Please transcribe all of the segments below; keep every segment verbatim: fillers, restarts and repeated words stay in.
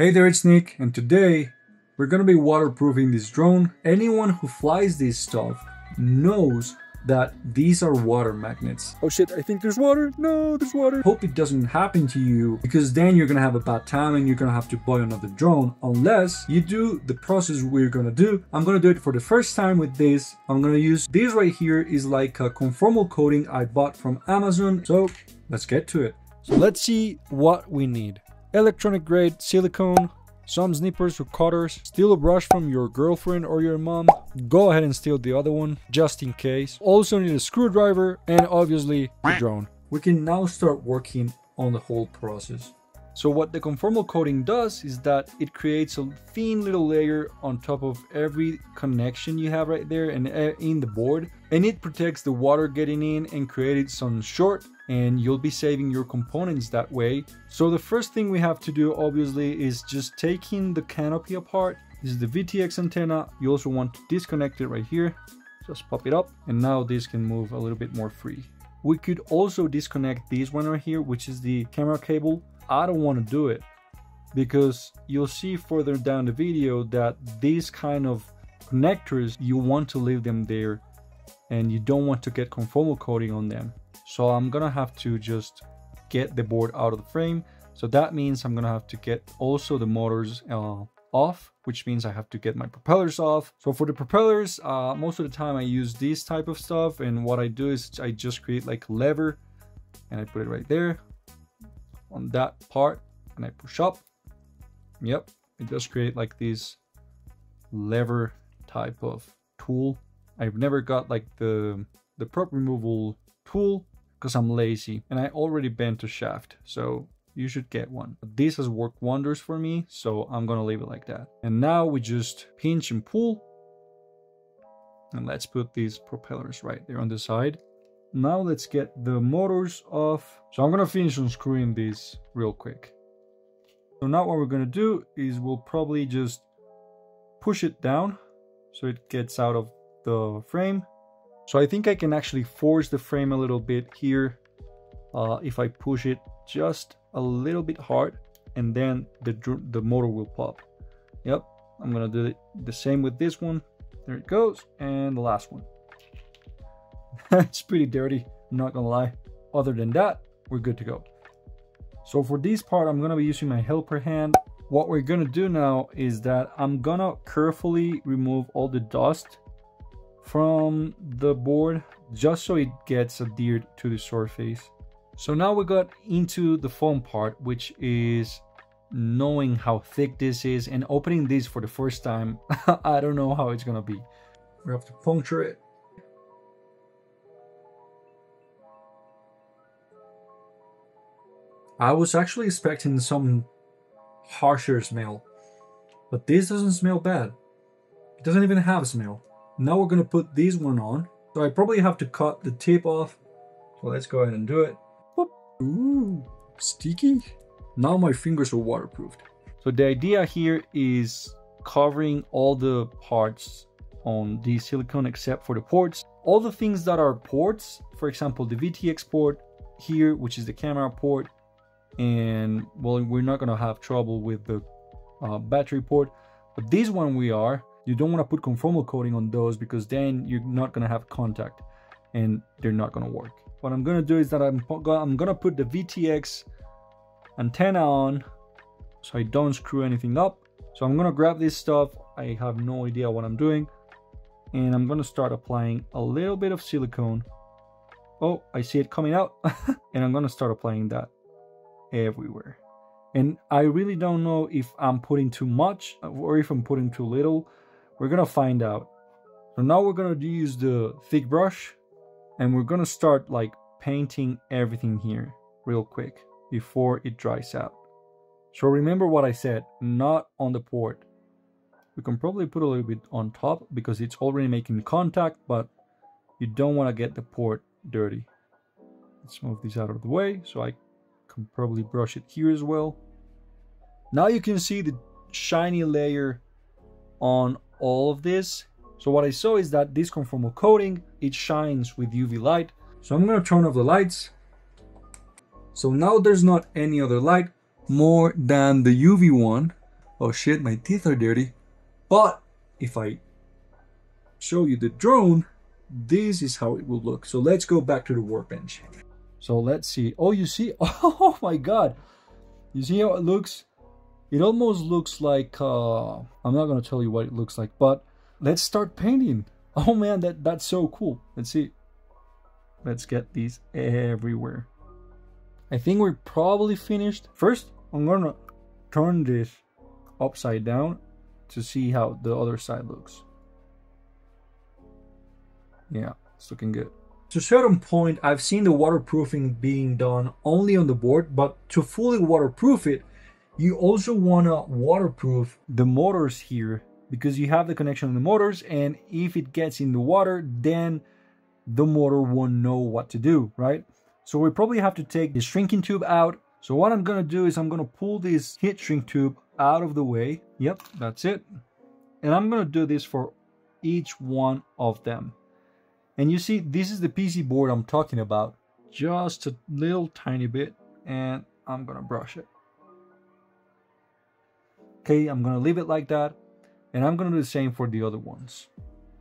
Hey there, it's Nick, and today we're gonna be waterproofing this drone. Anyone who flies this stuff knows that these are water magnets. Oh shit, I think there's water. No, there's water. Hope it doesn't happen to you, because then you're gonna have a bad time and you're gonna have to buy another drone, unless you do the process we're gonna do. I'm gonna do it for the first time with this. I'm gonna use this right here, is like a conformal coating I bought from Amazon. So let's get to it. So let's see what we need. Electronic grade silicone, some snippers or cutters, steal a brush from your girlfriend or your mom. Go ahead and steal the other one, just in case. Also need a screwdriver and obviously the drone. We can now start working on the whole process. So what the conformal coating does is that it creates a thin little layer on top of every connection you have right there and in the board. And it protects the water getting in and creating some short, and you'll be saving your components that way. So the first thing we have to do obviously is just taking the canopy apart. This is the V T X antenna. You also want to disconnect it right here. Just pop it up, and now this can move a little bit more free. We could also disconnect this one right here, which is the camera cable. I don't want to do it because you'll see further down the video that these kind of connectors, you want to leave them there and you don't want to get conformal coating on them. So I'm gonna have to just get the board out of the frame. So that means I'm gonna have to get also the motors uh, off, which means I have to get my propellers off. So for the propellers, uh, most of the time I use this type of stuff. And what I do is I just create like a lever and I put it right there on that part and I push up. Yep, it does create like this lever type of tool. I've never got like the, the prop removal tool, because I'm lazy and I already bent a shaft, so you should get one. This has worked wonders for me, so I'm gonna leave it like that. And now we just pinch and pull, and let's put these propellers right there on the side. Now let's get the motors off. So I'm gonna finish unscrewing this real quick. So now what we're gonna do is we'll probably just push it down so it gets out of the frame. So I think I can actually force the frame a little bit here uh, if I push it just a little bit hard, and then the, the motor will pop. Yep, I'm gonna do the same with this one. There it goes, and the last one. It's pretty dirty, I'm not gonna lie. Other than that, we're good to go. So for this part, I'm gonna be using my helper hand. What we're gonna do now is that I'm gonna carefully remove all the dust from the board, just so it gets adhered to the surface. So now we got into the foam part, which is knowing how thick this is, and opening this for the first time. I don't know how it's gonna be. We have to puncture it. I was actually expecting some harsher smell, but this doesn't smell bad. It doesn't even have a smell. Now we're gonna put this one on. So I probably have to cut the tip off. So let's go ahead and do it. Whoop. Ooh, sticky. Now my fingers are waterproofed. So the idea here is covering all the parts on the silicone except for the ports. All the things that are ports, for example, the V T X port here, which is the camera port, and well, we're not gonna have trouble with the uh, battery port, but this one we are. You don't want to put conformal coating on those, because then you're not gonna have contact and they're not gonna work. What I'm gonna do is that I'm, I'm gonna put the V T X antenna on so I don't screw anything up. So I'm gonna grab this stuff, I have no idea what I'm doing, and I'm gonna start applying a little bit of silicone. Oh, I see it coming out. And I'm gonna start applying that everywhere. And I really don't know if I'm putting too much or if I'm putting too little. We're gonna find out. So now we're gonna use the thick brush, and we're gonna start like painting everything here real quick before it dries out. So remember what I said, not on the port. We can probably put a little bit on top because it's already making contact, but you don't want to get the port dirty. Let's move this out of the way so I can probably brush it here as well. Now you can see the shiny layer on all of this. So what I saw is that this conformal coating, it shines with U V light. So I'm gonna turn off the lights. So now there's not any other light more than the U V one. oh shit, my teeth are dirty. But if I show you the drone, this is how it will look. So let's go back to the workbench. So let's see. Oh, you see? Oh my God. You see how it looks? It almost looks like, uh, I'm not going to tell you what it looks like, but let's start painting. Oh man, that, that's so cool. Let's see. Let's get these everywhere. I think we're probably finished. First, I'm going to turn this upside down to see how the other side looks. Yeah, it's looking good. To a certain point, I've seen the waterproofing being done only on the board, but to fully waterproof it, you also want to waterproof the motors here, because you have the connection on the motors, and if it gets in the water, then the motor won't know what to do, right? So we probably have to take the shrinking tube out. So what I'm going to do is I'm going to pull this heat shrink tube out of the way. Yep, that's it. And I'm going to do this for each one of them. And you see, this is the P C board I'm talking about. Just a little tiny bit, and I'm going to brush it. Okay, I'm going to leave it like that. And I'm going to do the same for the other ones.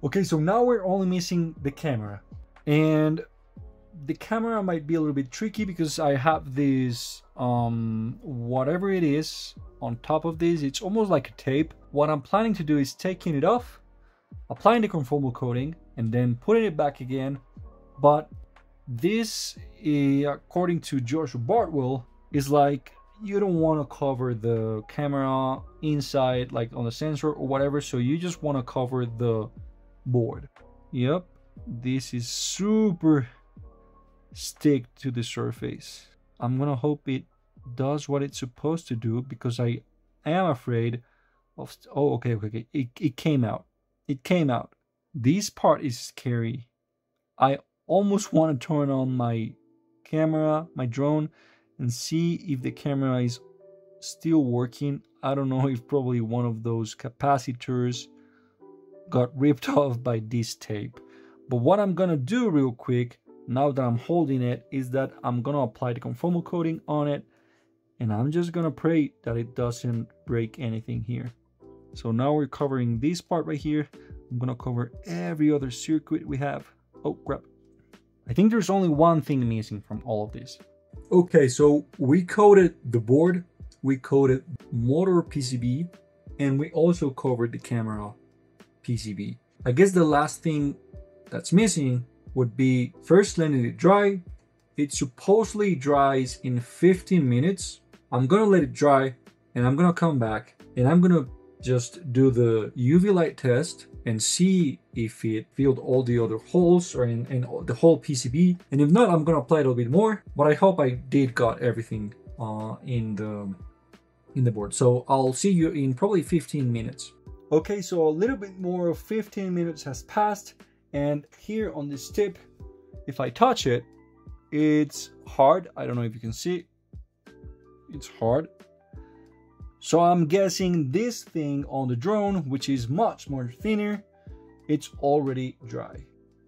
Okay, so now we're only missing the camera. And the camera might be a little bit tricky because I have this, um, whatever it is on top of this, it's almost like a tape. What I'm planning to do is taking it off, applying the conformal coating, and then putting it back again. But this, according to George Bartwell, is like, you don't want to cover the camera inside, like on the sensor or whatever. So you just want to cover the board. Yep, this is super stick to the surface. I'm gonna hope it does what it's supposed to do, because I am afraid of, oh, okay, okay, okay. It, it came out, it came out. This part is scary. I almost want to turn on my camera, my drone, and see if the camera is still working. I don't know if probably one of those capacitors got ripped off by this tape. But what I'm gonna do real quick, now that I'm holding it, is that I'm gonna apply the conformal coating on it, and I'm just gonna pray that it doesn't break anything here. So now we're covering this part right here. I'm gonna cover every other circuit we have. Oh crap, I think there's only one thing missing from all of this. Okay, so we coated the board, we coated motor P C B, and we also covered the camera P C B. I guess the last thing that's missing would be first letting it dry. It supposedly dries in fifteen minutes. I'm gonna let it dry, and I'm gonna come back, and I'm gonna just do the U V light test and see if it filled all the other holes or in, in the whole P C B. And if not, I'm gonna apply a little bit more. But I hope I did got everything uh, in the in the board. So I'll see you in probably fifteen minutes. Okay, so a little bit more of fifteen minutes has passed. And here on this tip, if I touch it, it's hard. I don't know if you can see, it's hard. So I'm guessing this thing on the drone, which is much more thinner, it's already dry.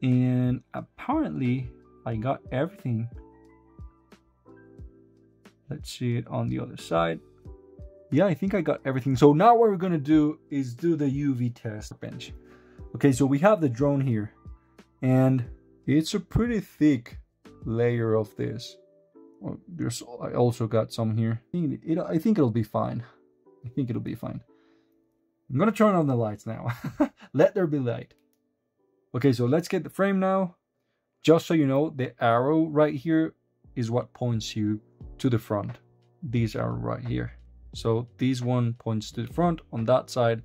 And apparently I got everything. Let's see it on the other side. Yeah, I think I got everything. So now what we're gonna do is do the U V test bench. Okay, so we have the drone here, and it's a pretty thick layer of this. Oh, there's, I also got some here. I think, it, I think it'll be fine. I think it'll be fine. I'm gonna turn on the lights now. Let there be light. Okay, so let's get the frame now. Just so you know, the arrow right here is what points you to the front. These arrow right here. So this one points to the front on that side.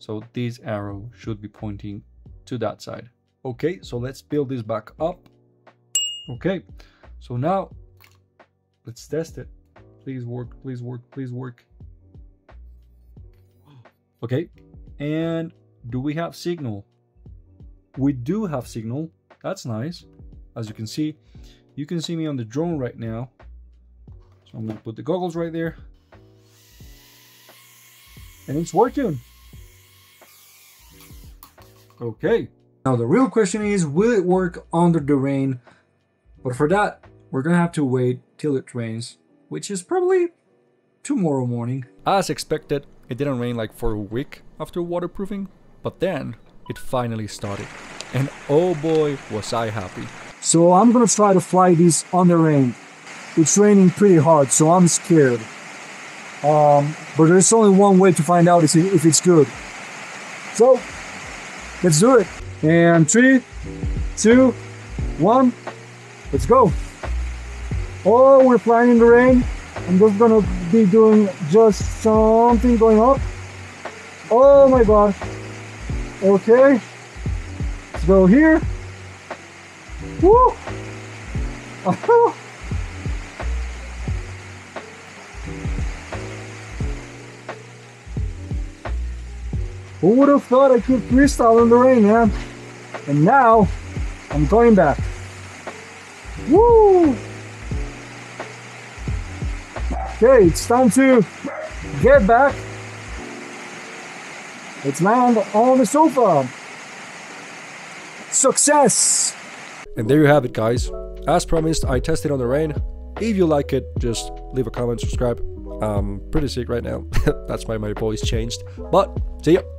So this arrow should be pointing to that side. Okay, so let's build this back up. Okay, so now let's test it. Please work, please work, please work. Okay, and do we have signal? We do have signal. That's nice. As you can see, you can see me on the drone right now. So I'm gonna put the goggles right there. And it's working. Okay, now the real question is, will it work under the rain? But for that, we're gonna have to wait till it rains, which is probably tomorrow morning. As expected, It didn't rain like for a week after waterproofing, but then it finally started. And oh boy, was I happy. So I'm gonna try to fly these on the rain. It's raining pretty hard, so I'm scared. Um, but there's only one way to find out if, it, if it's good. So, let's do it. And three, two, one, let's go. Oh, we're flying in the rain. I'm just gonna be doing just something going up. Oh my god. Okay. Let's go here. Woo! Uh-huh. Who would have thought I could freestyle in the rain, man? And now, I'm going back. Woo! Okay, it's time to get back. Let's land on the sofa. Success! And there you have it, guys. As promised, I tested on the rain. If you like it, just leave a comment, subscribe. I'm pretty sick right now. That's why my voice changed. But, see ya!